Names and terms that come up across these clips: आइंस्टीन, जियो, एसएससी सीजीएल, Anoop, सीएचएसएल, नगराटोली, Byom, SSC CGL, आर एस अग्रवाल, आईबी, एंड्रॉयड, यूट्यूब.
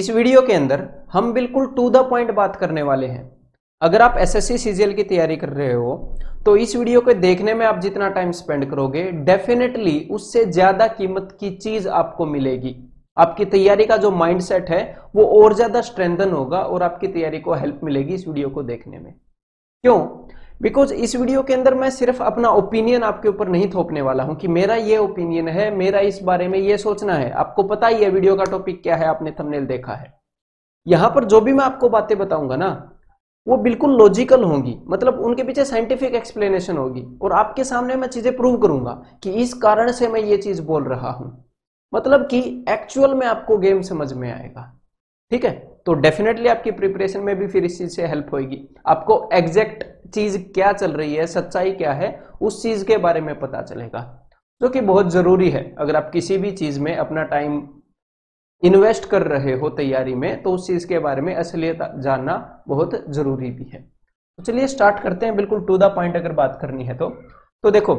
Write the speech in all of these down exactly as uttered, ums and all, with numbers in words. इस वीडियो के अंदर हम बिल्कुल टू द पॉइंट बात करने वाले हैं। अगर आप एसएससी सीजीएल की तैयारी कर रहे हो तो इस वीडियो को देखने में आप जितना टाइम स्पेंड करोगे डेफिनेटली उससे ज़्यादा कीमत की चीज़ आपको मिलेगी। आपकी तैयारी का जो माइंडसेट है वो और ज़्यादा स्ट्रेंथन होगा और आपकी तैयारी को हेल्प मिलेगी इस वीडियो को देखने में। क्यों? बिकॉज इस वीडियो के अंदर मैं सिर्फ अपना ओपिनियन आपके ऊपर नहीं थोपने वाला हूं कि मेरा ये ओपिनियन है, मेरा इस बारे में ये सोचना है। आपको पता ही है वीडियो का टॉपिक क्या है, आपने थंबनेल देखा है। यहां पर जो भी मैं आपको बातें बताऊंगा ना वो बिल्कुल लॉजिकल होंगी, मतलब उनके पीछे साइंटिफिक एक्सप्लेनेशन होगी और आपके सामने मैं चीजें प्रूव करूंगा कि इस कारण से मैं ये चीज बोल रहा हूं, मतलब कि एक्चुअल में आपको गेम समझ में आएगा। ठीक है, तो डेफिनेटली आपकी प्रिपरेशन में भी फिर इस चीज से हेल्प होगी। आपको एग्जैक्ट चीज क्या चल रही है, सच्चाई क्या है, उस चीज के बारे में पता चलेगा, जो कि बहुत जरूरी है। अगर आप किसी भी चीज में अपना टाइम इन्वेस्ट कर रहे हो तैयारी में तो उस चीज के बारे में असलियत जानना बहुत जरूरी भी है। तो चलिए स्टार्ट करते हैं, बिल्कुल टू द पॉइंट अगर बात करनी है तो तो देखो,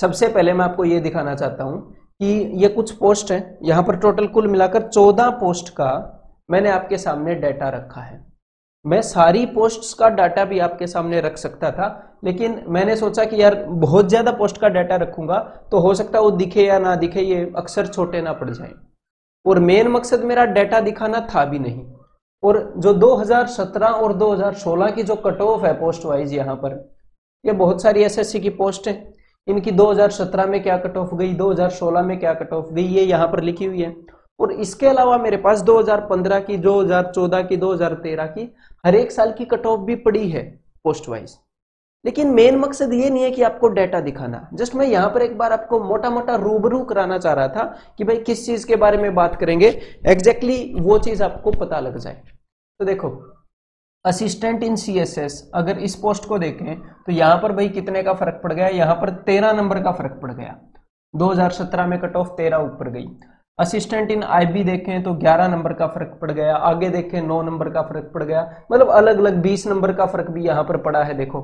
सबसे पहले मैं आपको ये दिखाना चाहता हूं कि ये कुछ पोस्ट है। यहाँ पर टोटल कुल मिलाकर चौदह पोस्ट का मैंने आपके सामने डाटा रखा है। मैं सारी पोस्ट्स का डाटा भी आपके सामने रख सकता था, लेकिन मैंने सोचा कि यार बहुत ज़्यादा पोस्ट का डाटा रखूंगा तो हो सकता है वो दिखे या ना दिखे, ये अक्सर छोटे ना पड़ जाए, और मेन मकसद मेरा डाटा दिखाना था भी नहीं। और जो दो हज़ार सत्रह और दो हज़ार सोलह की जो कट ऑफ है पोस्ट वाइज, यहाँ पर ये बहुत सारी एसएससी की पोस्ट है, इनकी दो हज़ार सत्रह में क्या कट ऑफ गई, दो हज़ार सोलह में क्या कट ऑफ गई, ये यहाँ पर लिखी हुई है। और इसके अलावा मेरे पास दो हज़ार पंद्रह की, दो हज़ार चौदह की, दो हज़ार तेरह की, हर एक साल की कट ऑफ भी पड़ी है पोस्ट वाइज। लेकिन मेन मकसद ये नहीं है कि आपको डाटा दिखाना, जस्ट मैं यहाँ पर एक बार आपको मोटा मोटा रूबरू कराना चाह रहा था कि भाई किस चीज के बारे में बात करेंगे, एग्जैक्टली exactly वो चीज आपको पता लग जाए। तो देखो, असिस्टेंट इन सीएसएस, अगर इस पोस्ट को देखें तो यहाँ पर भाई कितने का फर्क पड़ गया, यहाँ पर तेरह नंबर का फर्क पड़ गया। दो हज़ार सत्रह में कट ऑफ तेरह ऊपर गई। असिस्टेंट इन आईबी देखें तो ग्यारह नंबर का फर्क पड़ गया, आगे देखें नौ नंबर का फर्क पड़ गया, मतलब अलग अलग बीस नंबर का फर्क भी यहाँ पर पड़ा है। देखो,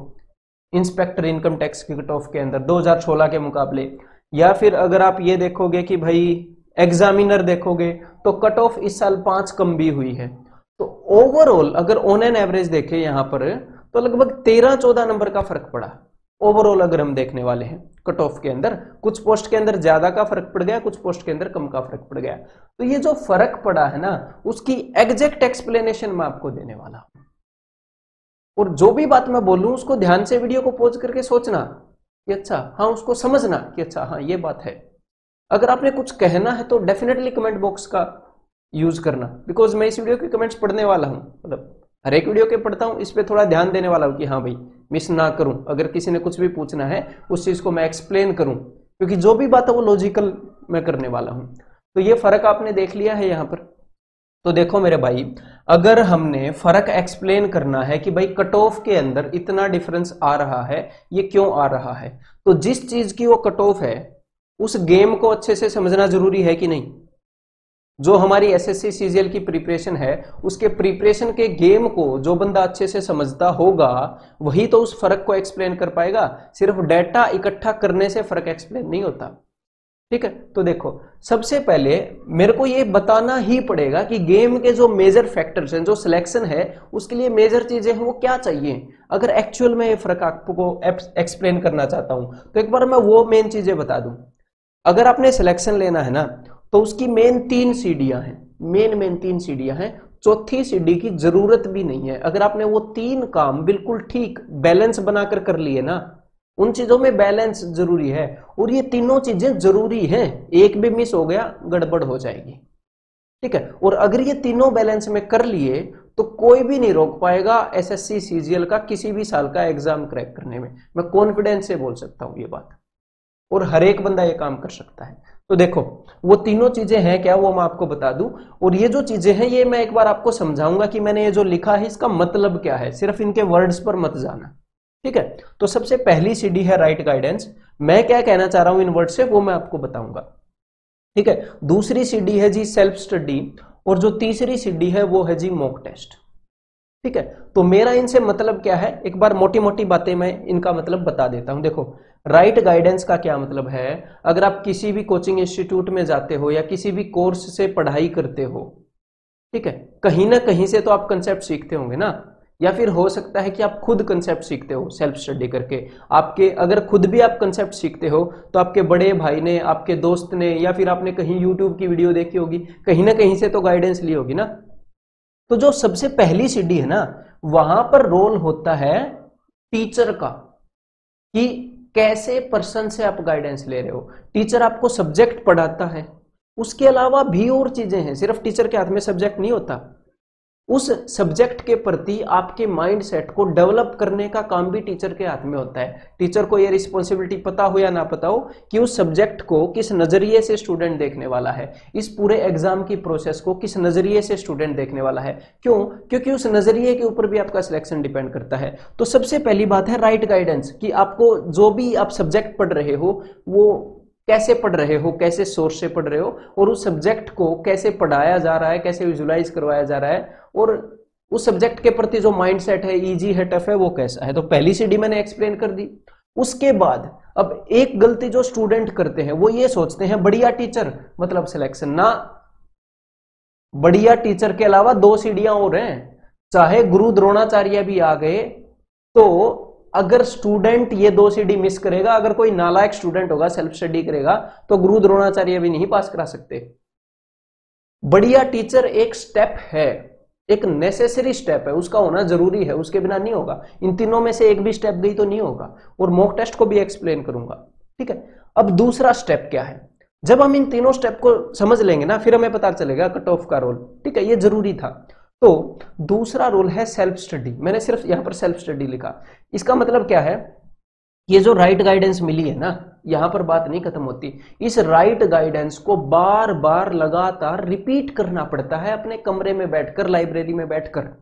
इंस्पेक्टर इनकम टैक्स की कट ऑफ के अंदर दो हज़ार सोलह के मुकाबले, या फिर अगर आप ये देखोगे कि भाई एग्जामिनर देखोगे तो कट ऑफ इस साल पाँच कम भी हुई है। तो ओवरऑल अगर ऑन एन एवरेज देखें यहाँ पर तो लगभग तेरह चौदह नंबर का फर्क पड़ा ओवरऑल अगर हम देखने वाले हैं कट ऑफ के अंदर। कुछ पोस्ट के अंदर ज्यादा का फर्क पड़ गया, कुछ पोस्ट के अंदर कम का फर्क पड़ गया। तो ये जो फर्क पड़ा है ना उसकी एग्जैक्ट एक्सप्लेनेशन मैं आपको देने वाला हूं, और जो भी बात मैं बोलूं उसको ध्यान से वीडियो को पॉज करके सोचना कि अच्छा हाँ, उसको समझना कि अच्छा हाँ ये बात है। अगर आपने कुछ कहना है तो डेफिनेटली कमेंट बॉक्स का यूज करना, बिकॉज मैं इस वीडियो के कमेंट्स पढ़ने वाला हूँ, मतलब हर एक वीडियो के पढ़ता हूँ, इस पर थोड़ा ध्यान देने वाला हूँ कि हाँ भाई मिस ना करूं। अगर किसी ने कुछ भी पूछना है उस चीज को मैं एक्सप्लेन करूं, क्योंकि जो भी बात है वो लॉजिकल मैं करने वाला हूं। तो ये फर्क आपने देख लिया है यहाँ पर। तो देखो मेरे भाई, अगर हमने फर्क एक्सप्लेन करना है कि भाई कट ऑफ के अंदर इतना डिफरेंस आ रहा है, ये क्यों आ रहा है, तो जिस चीज की वो कट ऑफ है उस गेम को अच्छे से समझना जरूरी है कि नहीं। जो हमारी एसएससी सीजीएल की प्रिपरेशन है उसके प्रिपरेशन के गेम को जो बंदा अच्छे से समझता होगा वही तो उस फर्क को एक्सप्लेन कर पाएगा। सिर्फ डाटा इकट्ठा करने से फर्क एक्सप्लेन नहीं होता। ठीक है, तो देखो, सबसे पहले मेरे को ये बताना ही पड़ेगा कि गेम के जो मेजर फैक्टर्स हैं, जो सिलेक्शन है उसके लिए मेजर चीजें हैं वो क्या चाहिए। अगर एक्चुअल में ये फर्क आपको एक्सप्लेन करना चाहता हूं तो एक बार मैं वो मेन चीजें बता दूं। अगर आपने सिलेक्शन लेना है ना तो उसकी मेन तीन सीढ़ियां हैं, मेन मेन तीन सीढ़ियां हैं, चौथी सीढ़ी की जरूरत भी नहीं है। अगर आपने वो तीन काम बिल्कुल ठीक बैलेंस बनाकर कर लिए ना, उन चीजों में बैलेंस जरूरी है, और ये तीनों चीजें जरूरी हैं, एक भी मिस हो गया गड़बड़ हो जाएगी। ठीक है, और अगर ये तीनों बैलेंस में कर लिए तो कोई भी नहीं रोक पाएगा एसएससी सीजीएल का किसी भी साल का एग्जाम क्रैक करने में। मैं कॉन्फिडेंस से बोल सकता हूँ ये बात, और हर एक बंदा ये काम कर सकता है। तो देखो, वो तीनों चीजें हैं क्या, वो मैं आपको बता दूं, और ये जो चीजें हैं ये मैं एक बार आपको समझाऊंगा कि मैंने ये जो लिखा है इसका मतलब क्या है, सिर्फ इनके वर्ड्स पर मत जाना। ठीक है, तो सबसे पहली सीढ़ी है राइट गाइडेंस। मैं क्या कहना चाह रहा हूं इन वर्ड से वो मैं आपको बताऊंगा। ठीक है, दूसरी सीढ़ी है जी सेल्फ स्टडी, और जो तीसरी सीढ़ी है वो है जी मॉक टेस्ट। ठीक है, तो मेरा इनसे मतलब क्या है, एक बार मोटी मोटी बातें मैं इनका मतलब बता देता हूं। देखो, राइट गाइडेंस का क्या मतलब है, अगर आप किसी भी कोचिंग इंस्टीट्यूट में जाते हो या किसी भी कोर्स से पढ़ाई करते हो ठीक है, कहीं ना कहीं से तो आप कंसेप्ट सीखते होंगे ना, या फिर हो सकता है कि आप खुद कंसेप्ट सीखते हो सेल्फ स्टडी करके। आपके अगर खुद भी आप कंसेप्ट सीखते हो तो आपके बड़े भाई ने, आपके दोस्त ने, या फिर आपने कहीं यूट्यूब की वीडियो देखी होगी, कहीं ना कहीं से तो गाइडेंस ली होगी ना। तो जो सबसे पहली सीढ़ी है ना, वहां पर रोल होता है टीचर का कि कैसे पर्सन से आप गाइडेंस ले रहे हो। टीचर आपको सब्जेक्ट पढ़ाता है, उसके अलावा भी और चीजें हैं, सिर्फ टीचर के हाथ में सब्जेक्ट नहीं होता। उस सब्जेक्ट के प्रति आपके माइंडसेट को डेवलप करने का काम भी टीचर के हाथ में होता है। टीचर को ये रिस्पॉन्सिबिलिटी पता हो या ना पता हो कि उस सब्जेक्ट को किस नजरिए से स्टूडेंट देखने वाला है, इस पूरे एग्जाम की प्रोसेस को किस नजरिए से स्टूडेंट देखने वाला है। क्यों? क्योंकि उस नजरिए के ऊपर भी आपका सिलेक्शन डिपेंड करता है। तो सबसे पहली बात है राइट गाइडेंस, कि आपको जो भी आप सब्जेक्ट पढ़ रहे हो वो कैसे पढ़ रहे हो, कैसे सोर्स से पढ़ रहे हो, और उस सब्जेक्ट को कैसे पढ़ाया जा रहा है, कैसे विजुलाइज करवाया जा रहा है, और उस सब्जेक्ट के प्रति जो माइंडसेट है, इजी है, टफ है, वो कैसा है। तो पहली सीढ़ी मैंने एक्सप्लेन कर दी। उसके बाद अब एक गलती जो स्टूडेंट करते हैं वो ये सोचते हैं बढ़िया टीचर मतलब सिलेक्शन। ना, बढ़िया टीचर के अलावा दो सीढ़ियां और हैं। चाहे गुरु द्रोणाचार्य भी आ गए तो अगर स्टूडेंट ये दो सीढ़ी मिस करेगा, अगर कोई नालायक स्टूडेंट होगा, सेल्फ स्टडी करेगा, तो गुरु द्रोणाचार्य भी नहीं पास करा सकते। बढ़िया टीचर एक स्टेप है, एक नेसेसरी स्टेप है, उसका होना जरूरी है, उसके बिना नहीं होगा। इन तीनों में से एक भी स्टेप गई तो नहीं होगा, और मॉक टेस्ट को भी एक्सप्लेन करूंगा। ठीक है, अब दूसरा स्टेप क्या है। जब हम इन तीनों स्टेप को समझ लेंगे ना, फिर हमें पता चलेगा कट ऑफ का रोल। ठीक है, ये जरूरी था। तो दूसरा रोल है सेल्फ स्टडी। मैंने सिर्फ यहां पर सेल्फ स्टडी लिखा। इसका मतलब क्या है, ये जो राइट गाइडेंस मिली है ना, यहां पर बात नहीं खत्म होती। इस राइट गाइडेंस को बार बार लगातार रिपीट करना पड़ता है, अपने कमरे में बैठकर, लाइब्रेरी में बैठकर।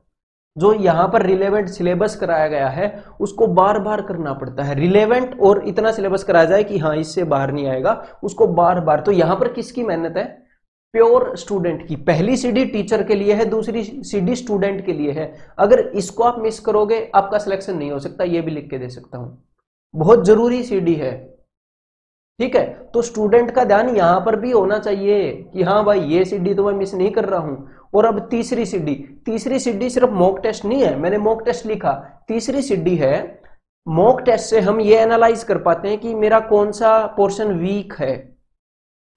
जो यहां पर रिलेवेंट सिलेबस कराया गया है उसको बार बार करना पड़ता है, रिलेवेंट, और इतना सिलेबस कराया जाए कि हाँ इससे बाहर नहीं आएगा, उसको बार बार। तो यहां पर किसकी मेहनत है? प्योर स्टूडेंट की। पहली सीढ़ी टीचर के लिए है, दूसरी सीढ़ी स्टूडेंट के लिए है। अगर इसको आप मिस करोगे आपका सिलेक्शन नहीं हो सकता, ये भी लिख के दे सकता हूं। बहुत जरूरी सीढ़ी है। ठीक है, तो स्टूडेंट का ध्यान यहां पर भी होना चाहिए कि हाँ भाई ये सीढ़ी तो मैं मिस नहीं कर रहा हूं। और अब तीसरी सीढ़ी, तीसरी सीढ़ी सिर्फ मॉक टेस्ट नहीं है, मैंने मॉक टेस्ट लिखा। तीसरी सीढ़ी है, मॉक टेस्ट से हम ये एनालाइज कर पाते हैं कि मेरा कौन सा पोर्शन वीक है,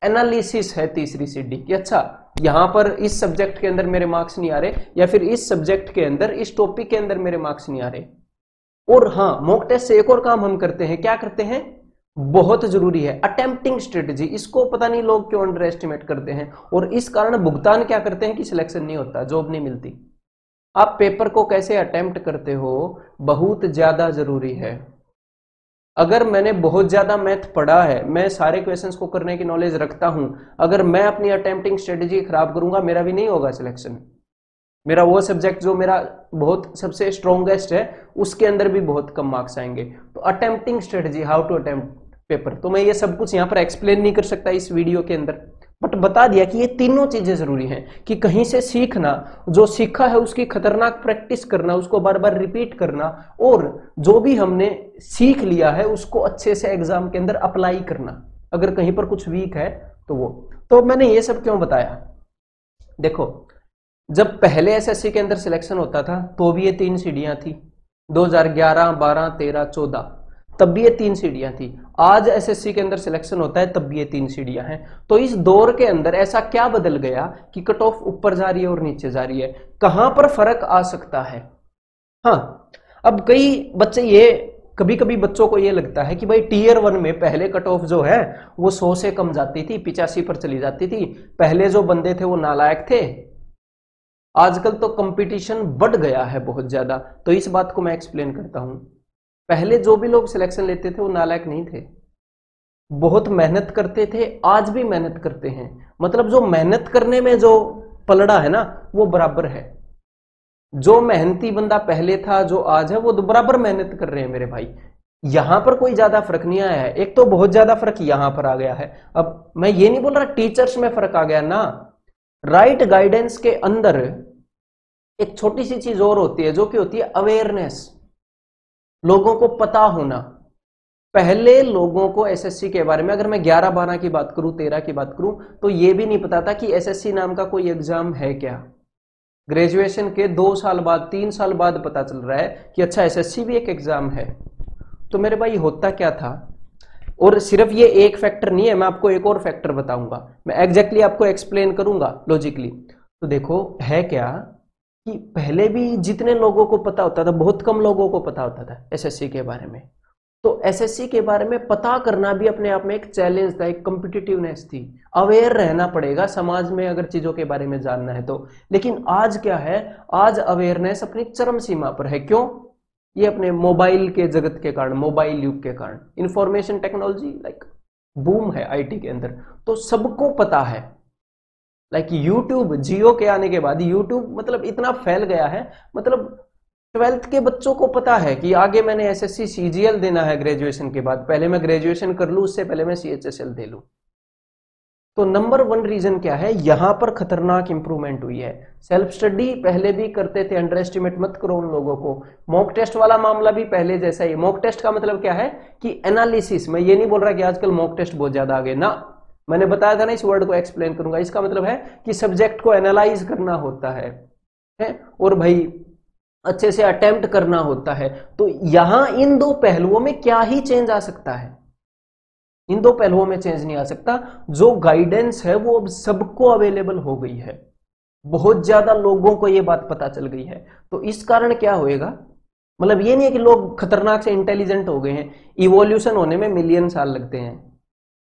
एनालिसिस है तीसरी सीढ़ी की। अच्छा, यहां पर इस सब्जेक्ट के अंदर मेरे मार्क्स नहीं आ रहे, या फिर इस सब्जेक्ट के अंदर, इस टॉपिक के अंदर मेरे मार्क्स नहीं आ रहे। और हाँ, मॉक टेस्ट से एक और काम हम करते हैं। क्या करते हैं? बहुत जरूरी है, अटेम्प्टिंग स्ट्रेटजी। इसको पता नहीं लोग क्यों अंडर एस्टिमेट करते हैं, और इस कारण भुगतान क्या करते हैं कि सिलेक्शन नहीं होता, जॉब नहीं मिलती। आप पेपर को कैसे अटेम्प्ट करते हो बहुत ज्यादा जरूरी है। अगर मैंने बहुत ज़्यादा मैथ पढ़ा है, मैं सारे क्वेश्चंस को करने की नॉलेज रखता हूं, अगर मैं अपनी अटेम्प्टिंग स्ट्रेटजी खराब करूंगा मेरा भी नहीं होगा सिलेक्शन। मेरा वो सब्जेक्ट जो मेरा बहुत सबसे स्ट्रॉन्गेस्ट है उसके अंदर भी बहुत कम मार्क्स आएंगे। तो attempting strategy, how to attempt paper. तो मैं ये सब कुछ यहाँ पर एक्सप्लेन नहीं कर सकता इस वीडियो के अंदर, बट बता दिया कि ये तीनों चीज़ें ज़रूरी हैं। कि कहीं से सीखना, जो सीखा है उसकी खतरनाक प्रैक्टिस करना, उसको बार बार रिपीट करना, और जो भी हमने सीख लिया है उसको अच्छे से एग्जाम के अंदर अप्लाई करना। अगर कहीं पर कुछ वीक है तो वो। तो मैंने ये सब क्यों बताया? देखो, जब पहले एसएससी के अंदर सिलेक्शन होता था तो भी ये तीन सीढ़ियाँ थी, दो हज़ार ग्यारह, बारह, तेरह, चौदह, तब भी ये तीन सीढ़ियां थी। आज एसएससी के अंदर सिलेक्शन होता है तब भी ये तीन सीढ़ियां हैं। तो इस दौर के अंदर ऐसा क्या बदल गया कि कट ऑफ ऊपर जा रही है और नीचे जा रही है? कहां पर फर्क आ सकता है? हाँ, अब कई बच्चे ये, कभी कभी बच्चों को ये लगता है कि भाई टीयर वन में पहले कट ऑफ जो है वो सौ से कम जाती थी, पिचासी पर चली जाती थी, पहले जो बंदे थे वो नालायक थे। आजकल तो कंपटीशन बढ़ गया है बहुत ज्यादा। तो इस बात को मैं एक्सप्लेन करता हूं। पहले जो भी लोग सिलेक्शन लेते थे वो नालायक नहीं थे, बहुत मेहनत करते थे, आज भी मेहनत करते हैं। मतलब जो मेहनत करने में जो पलड़ा है ना वो बराबर है। जो मेहनती बंदा पहले था, जो आज है, वो बराबर मेहनत कर रहे हैं मेरे भाई। यहां पर कोई ज्यादा फर्क नहीं आया है। एक तो बहुत ज्यादा फर्क यहां पर आ गया है। अब मैं ये नहीं बोल रहा टीचर्स में फर्क आ गया ना, राइट गाइडेंस के अंदर एक छोटी सी चीज और होती है, जो कि होती है अवेयरनेस, लोगों को पता होना। पहले लोगों को एसएससी के बारे में, अगर मैं ग्यारह बारह की बात करूं, तेरह की बात करूं, तो ये भी नहीं पता था कि एसएससी नाम का कोई एग्जाम है क्या। ग्रेजुएशन के दो साल बाद तीन साल बाद पता चल रहा है कि अच्छा एसएससी भी एक एग्जाम है। तो मेरे भाई होता क्या था, और सिर्फ ये एक फैक्टर नहीं है, मैं आपको एक और फैक्टर बताऊंगा, मैं एग्जैक्टली आपको एक्सप्लेन करूंगा लॉजिकली। तो देखो है क्या कि पहले भी जितने लोगों को पता होता था बहुत कम लोगों को पता होता था एसएससी के बारे में। तो एसएससी के बारे में पता करना भी अपने आप में एक चैलेंज था, एक कॉम्पिटिटिवनेस थी, अवेयर रहना पड़ेगा समाज में अगर चीजों के बारे में जानना है तो। लेकिन आज क्या है, आज अवेयरनेस अपनी चरम सीमा पर है। क्यों? ये अपने मोबाइल के जगत के कारण, मोबाइल युग के कारण, इंफॉर्मेशन टेक्नोलॉजी लाइक बूम है आईटी के अंदर, तो सबको पता है। लाइक यूट्यूब, जियो के आने के बाद यूट्यूब मतलब इतना फैल गया है, मतलब ट्वेल्थ के बच्चों को पता है कि आगे मैंने एसएससी सीजीएल देना है ग्रेजुएशन के बाद, पहले मैं ग्रेजुएशन कर लूं, उससे पहले मैं सीएचएसएल दे लूं। तो नंबर वन रीजन क्या है, यहां पर खतरनाक इंप्रूवमेंट हुई है। सेल्फ स्टडी पहले भी करते थे, अंडर एस्टिमेट मत करो उन लोगों को। मॉक टेस्ट वाला मामला भी पहले जैसा ही। मॉक टेस्ट का मतलब क्या है कि एनालिसिस। मैं ये नहीं बोल रहा कि आजकल मॉक टेस्ट बहुत ज्यादा आ गए ना, मैंने बताया था ना इस वर्ड को एक्सप्लेन करूंगा। इसका मतलब है कि सब्जेक्ट को एनालाइज करना होता है, है? और भाई अच्छे से अटेम्प्ट करना होता है। तो यहां इन दो पहलुओं में क्या ही चेंज आ सकता है, इन दो पहलुओं में चेंज नहीं आ सकता। जो गाइडेंस है वो अब सबको अवेलेबल हो गई है, बहुत ज्यादा लोगों को ये बात पता चल गई है। तो इस कारण क्या होएगा, मतलब ये नहीं है कि लोग खतरनाक से इंटेलिजेंट हो गए हैं। इवोल्यूशन होने में मिलियन साल लगते हैं,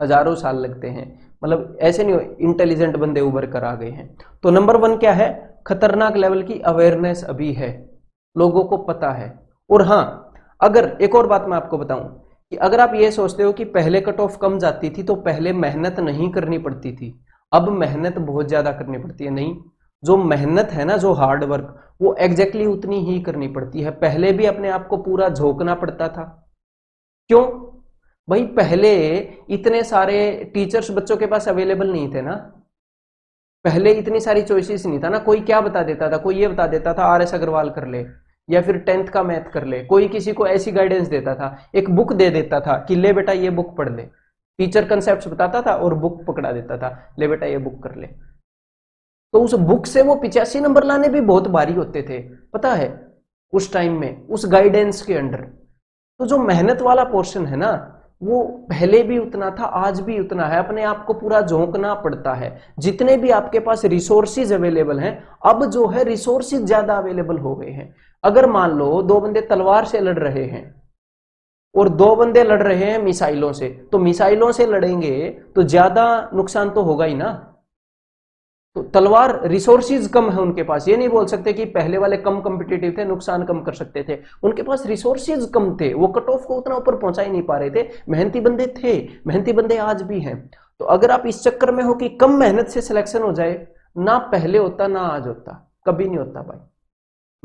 हजारों साल लगते हैं, मतलब ऐसे नहीं इंटेलिजेंट बंदे उभर कर आ गए हैं। तो नंबर वन क्या है, खतरनाक लेवल की अवेयरनेस अभी है, लोगों को पता है। और हाँ, अगर एक और बात मैं आपको बताऊं कि अगर आप ये सोचते हो कि पहले कट ऑफ कम जाती थी तो पहले मेहनत नहीं करनी पड़ती थी, अब मेहनत बहुत ज्यादा करनी पड़ती है। नहीं, जो मेहनत है ना, जो हार्ड वर्क, वो एग्जैक्टली उतनी ही करनी पड़ती है। पहले भी अपने आप को पूरा झोंकना पड़ता था। क्यों भाई, पहले इतने सारे टीचर्स बच्चों के पास अवेलेबल नहीं थे ना, पहले इतनी सारी चॉइसेस नहीं था ना। कोई क्या बता देता था, कोई ये बता देता था आर एस अग्रवाल कर ले या फिर टेंथ का मैथ कर ले, कोई किसी को ऐसी गाइडेंस देता था, एक बुक दे देता था कि ले बेटा ये बुक पढ़ ले, टीचर कंसेप्ट्स बताता था और बुक पकड़ा देता था, ले बेटा ये बुक कर ले। तो उस बुक से वो पिचासी नंबर लाने भी बहुत भारी होते थे, पता है उस टाइम में, उस गाइडेंस के अंडर। तो जो मेहनत वाला पोर्शन है ना, वो पहले भी उतना था, आज भी उतना है, अपने आप को पूरा झोंकना पड़ता है। जितने भी आपके पास रिसोर्सेज अवेलेबल हैं, अब जो है रिसोर्सेज ज्यादा अवेलेबल हो गए हैं। अगर मान लो दो बंदे तलवार से लड़ रहे हैं और दो बंदे लड़ रहे हैं मिसाइलों से, तो मिसाइलों से लड़ेंगे तो ज्यादा नुकसान तो होगा ही ना। तो तलवार, रिसोर्सेज कम है उनके पास। ये नहीं बोल सकते कि पहले वाले कम कॉम्पिटिटिव थे, नुकसान कम कर सकते थे, उनके पास रिसोर्सेज कम थे, वो कट ऑफ को उतना ऊपर पहुंचा ही नहीं पा रहे थे। मेहनती बंदे थे, मेहनती बंदे आज भी हैं। तो अगर आप इस चक्कर में हो कि कम मेहनत से सिलेक्शन हो जाए, ना पहले होता ना आज होता, कभी नहीं होता भाई।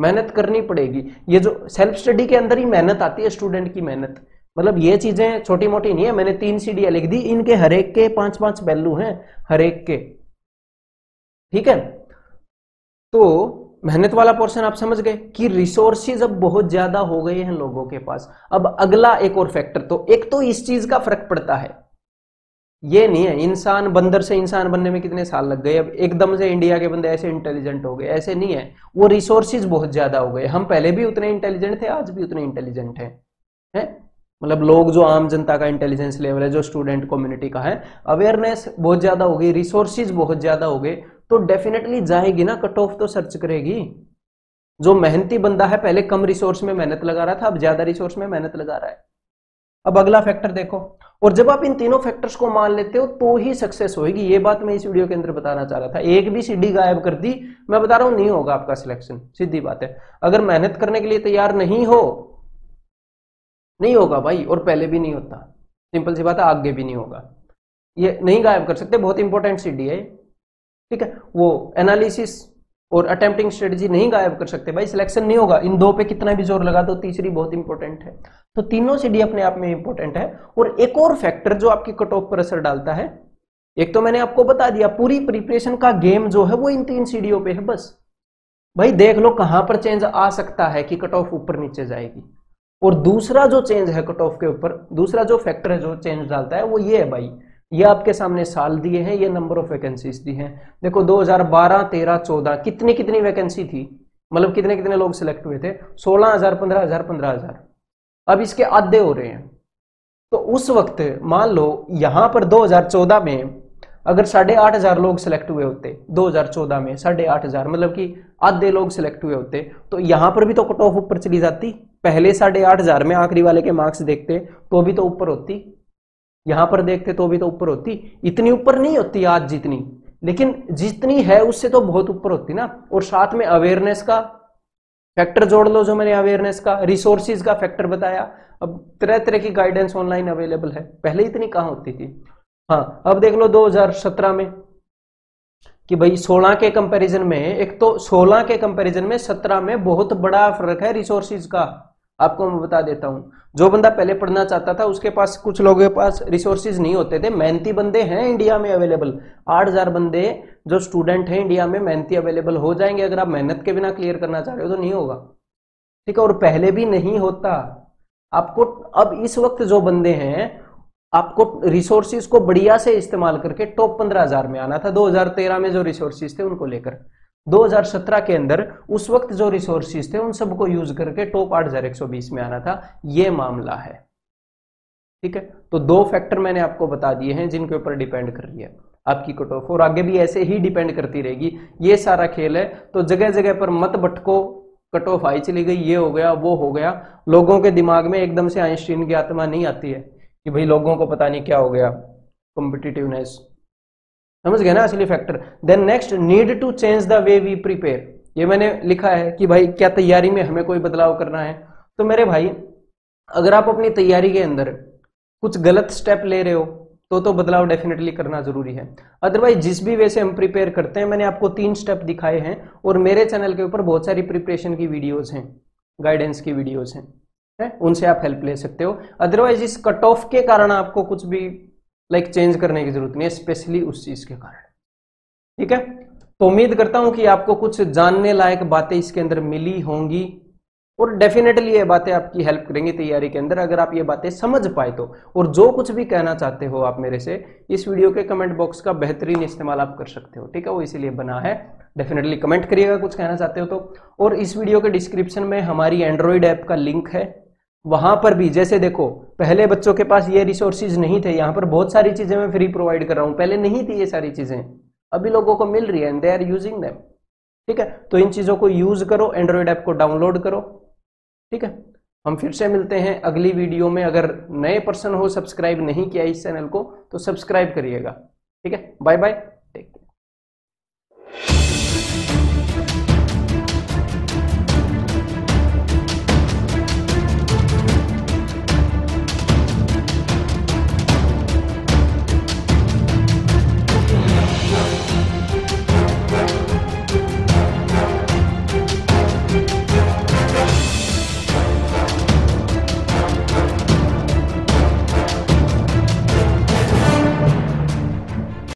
मेहनत करनी पड़ेगी। ये जो सेल्फ स्टडी के अंदर ही मेहनत आती है, स्टूडेंट की मेहनत, मतलब ये चीजें छोटी मोटी नहीं है। मैंने तीन सीढ़ियां लिख दी, इनके हरेक के पांच पांच पहलू हैं, हरेक के, ठीक है। तो मेहनत वाला पोर्शन आप समझ गए कि रिसोर्सेज अब बहुत ज्यादा हो गए हैं लोगों के पास। अब अगला एक और फैक्टर, तो एक तो इस चीज का फर्क पड़ता है। ये नहीं है इंसान, बंदर से इंसान बनने में कितने साल लग गए, अब एकदम से इंडिया के बंदे ऐसे इंटेलिजेंट हो गए, ऐसे नहीं है। वो रिसोर्सेज बहुत ज्यादा हो गए, हम पहले भी उतने इंटेलिजेंट थे, आज भी उतने इंटेलिजेंट हैं, है? मतलब लोग, जो आम जनता का इंटेलिजेंस लेवल है, जो स्टूडेंट कम्युनिटी का है, अवेयरनेस बहुत ज्यादा हो गई, रिसोर्सेज बहुत ज्यादा हो गए, तो डेफिनेटली जाएगी ना कट ऑफ, तो सर्च करेगी। जो मेहनती बंदा है, पहले कम रिसोर्स में मेहनत लगा रहा था, अब ज्यादा रिसोर्स में मेहनत लगा रहा है। अब अगला फैक्टर देखो, और जब आप इन तीनों फैक्टर्स को मान लेते हो तो ही सक्सेस होगी। ये बात मैं इस वीडियो के अंदर बताना चाह रहा था। एक भी सीढ़ी गायब कर दी, मैं बता रहा हूं, नहीं होगा आपका सिलेक्शन, सीधी बात है। अगर मेहनत करने के लिए तैयार नहीं हो, नहीं होगा भाई, और पहले भी नहीं होता, सिंपल सी बात है, आगे भी नहीं होगा। ये नहीं गायब कर सकते, बहुत इंपॉर्टेंट सीढ़ी है, ठीक है। वो एनालिसिस और अटेम्प्टिंग स्ट्रेटजी नहीं गायब कर सकते भाई, सिलेक्शन नहीं होगा। इन दो पे कितना भी जोर लगा दो, तीसरी बहुत इंपॉर्टेंट है। तो तीनों सीढ़ी अपने आप में इंपॉर्टेंट है। और एक और फैक्टर जो आपकी कट ऑफ पर असर डालता है, एक तो मैंने आपको बता दिया, पूरी प्रिपरेशन का गेम जो है वो इन तीन सीढ़ियों पे है। बस भाई देख लो कहां पर चेंज आ सकता है कि कट ऑफ ऊपर नीचे जाएगी। और दूसरा जो चेंज है कट ऑफ के ऊपर, दूसरा जो फैक्टर है जो चेंज डालता है, वो ये है भाई, ये आपके सामने साल दिए हैं, ये नंबर ऑफ वैकेंसीज दी हैं। देखो दो हज़ार बारह, तेरह, चौदह कितनी कितनी वैकेंसी थी, मतलब कितने कितने लोग सिलेक्ट हुए थे, सोलह हज़ार, पंद्रह हज़ार, पंद्रह हज़ार। अब इसके आधे हो रहे हैं। तो उस वक्त मान लो यहां पर दो हज़ार चौदह में अगर साढ़े आठ हजार लोग सिलेक्ट हुए होते, दो हज़ार चौदह में साढ़े आठ हजार मतलब कि आधे लोग सिलेक्ट हुए होते, तो यहां पर भी तो कट ऑफ ऊपर चली जाती। पहले साढ़े आठ हजार में आखिरी वाले के मार्क्स देखते तो भी तो ऊपर होती, यहां पर देखते तो भी तो ऊपर होती। इतनी ऊपर नहीं होती आज जितनी, लेकिन जितनी है उससे तो बहुत ऊपर होती ना। और साथ में अवेयरनेस का फैक्टर जोड़ लो, जो मैंने अवेयरनेस का, रिसोर्सिस का फैक्टर बताया। अब तरह तरह की गाइडेंस ऑनलाइन अवेलेबल है, पहले इतनी कहां होती थी। हाँ, अब देख लो दो हज़ार सत्रह में कि भाई सोलह के कंपैरिजन में, एक तो सोलह के कंपैरिजन में सत्रह में बहुत बड़ा फर्क है रिसोर्सिस का। आपको मैं बता देता हूँ, जो बंदा पहले पढ़ना चाहता था उसके पास, कुछ लोगों के पास रिसोर्सिस नहीं होते थे। मेहनती बंदे हैं इंडिया में अवेलेबल, आठ हज़ार बंदे जो स्टूडेंट हैं इंडिया में मेहनती अवेलेबल हो जाएंगे। अगर आप मेहनत के बिना क्लियर करना चाह रहे हो तो नहीं होगा, ठीक है। और पहले भी नहीं होता आपको। अब इस वक्त जो बंदे हैं, आपको रिसोर्सिस को बढ़िया से इस्तेमाल करके टॉप पंद्रह हजार में आना था। दो हज़ार तेरह में जो रिसोर्सिस थे उनको लेकर, दो हज़ार सत्रह के अंदर उस वक्त जो रिसोर्सिस थे उन सबको यूज करके टॉप आठ हज़ार एक सौ बीस में आना था। ये मामला है, ठीक है। तो दो फैक्टर मैंने आपको बता दिए हैं जिनके ऊपर डिपेंड कर रही है आपकी कट ऑफ, और आगे भी ऐसे ही डिपेंड करती रहेगी। ये सारा खेल है, तो जगह जगह पर मत भटको। कट ऑफ हाई चली गई, ये हो गया, वो हो गया। लोगों के दिमाग में एकदम से आइंस्टीन की आत्मा नहीं आती है कि भाई लोगों को पता नहीं क्या हो गया, कॉम्पिटिटिवनेस। समझ गए ना असली factor. Then next, need to change the way we prepare. ये मैंने लिखा है कि भाई क्या तैयारी में हमें कोई बदलाव करना है। तो मेरे भाई, अगर आप अपनी तैयारी के अंदर कुछ गलत स्टेप ले रहे हो तो तो बदलाव डेफिनेटली करना जरूरी है। अदरवाइज जिस भी वे से हम प्रिपेयर करते हैं, मैंने आपको तीन स्टेप दिखाए हैं, और मेरे चैनल के ऊपर बहुत सारी प्रिपरेशन की वीडियोज हैं, गाइडेंस की वीडियोज हैं, है? उनसे आप हेल्प ले सकते हो। अदरवाइज इस कट ऑफ के कारण आपको कुछ भी लाइक चेंज करने की जरूरत नहीं है, स्पेशली उस चीज के कारण, ठीक है। तो उम्मीद करता हूं कि आपको कुछ जानने लायक बातें इसके अंदर मिली होंगी, और डेफिनेटली ये बातें आपकी हेल्प करेंगी तैयारी के अंदर, अगर आप ये बातें समझ पाए तो। और जो कुछ भी कहना चाहते हो आप मेरे से, इस वीडियो के कमेंट बॉक्स का बेहतरीन इस्तेमाल आप कर सकते हो, ठीक है। वो इसीलिए बना है, डेफिनेटली कमेंट करिएगा कुछ कहना चाहते हो तो। और इस वीडियो के डिस्क्रिप्शन में हमारी एंड्रॉयड ऐप का लिंक है, वहां पर भी, जैसे देखो पहले बच्चों के पास ये रिसोर्सेज नहीं थे, यहाँ पर बहुत सारी चीजें मैं फ्री प्रोवाइड कर रहा हूँ, पहले नहीं थी ये सारी चीजें, अभी लोगों को मिल रही है and they are using them, ठीक है। तो इन चीजों को यूज करो, एंड्रॉयड ऐप को डाउनलोड करो, ठीक है। हम फिर से मिलते हैं अगली वीडियो में। अगर नए पर्सन हो, सब्सक्राइब नहीं किया इस चैनल को तो सब्सक्राइब करिएगा, ठीक है। Bye bye.